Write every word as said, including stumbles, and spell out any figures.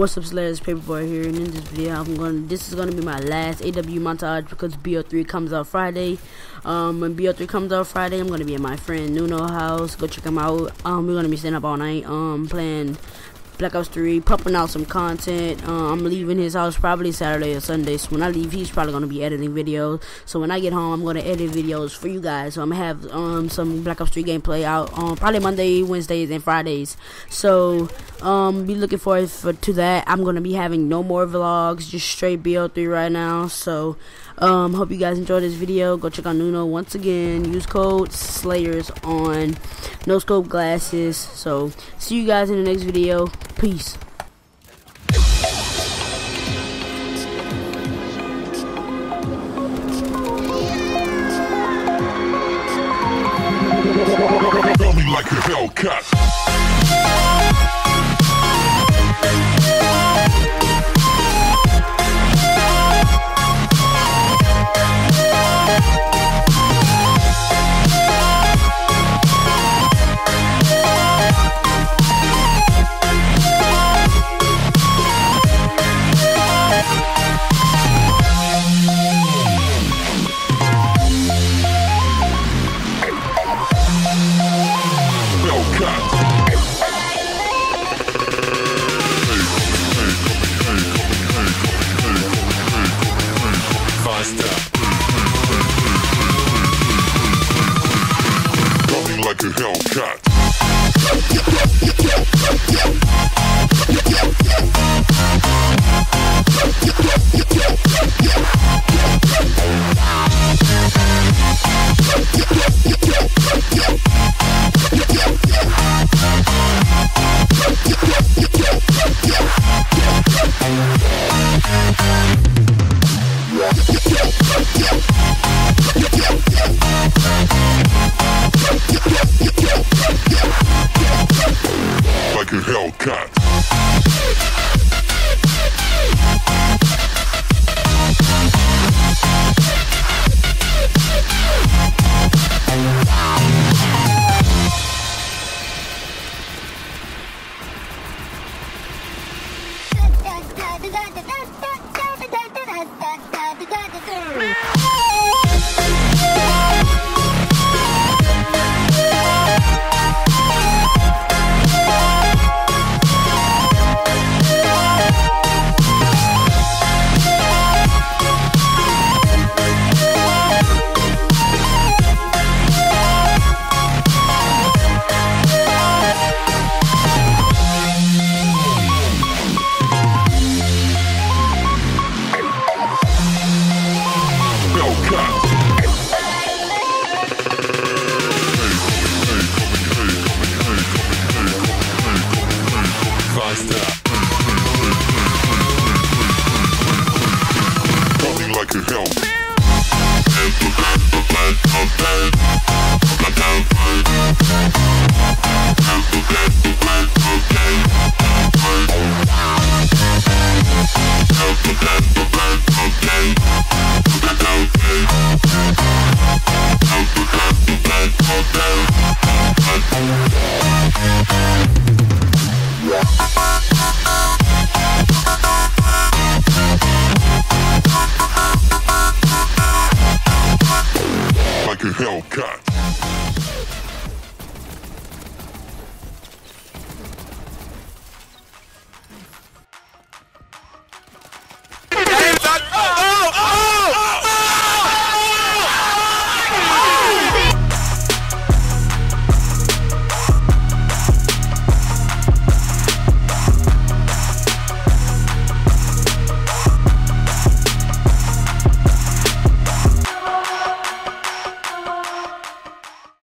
What's up, Slayers? Paperboy here, and in this video, I'm going. This is gonna be my last A W montage because B O three comes out Friday. Um, when B O three comes out Friday, I'm gonna be at my friend Nuno's house. Go check him out. Um, we're gonna be staying up all night. Um, playing Black Ops three, pumping out some content. Uh, I'm leaving his house probably Saturday or Sunday. So when I leave, he's probably gonna be editing videos. So when I get home, I'm gonna edit videos for you guys. So I'm gonna have um some Black Ops three gameplay out on um, probably Monday, Wednesdays, and Fridays. So um be looking forward for to that. I'm gonna be having no more vlogs, just straight B O three right now. So um hope you guys enjoyed this video. Go check out Nuno once again. Use code SLAYERS on NoScope Glasses. So see you guys in the next video. Peace. Love me like a Hellcat. We'll be right back.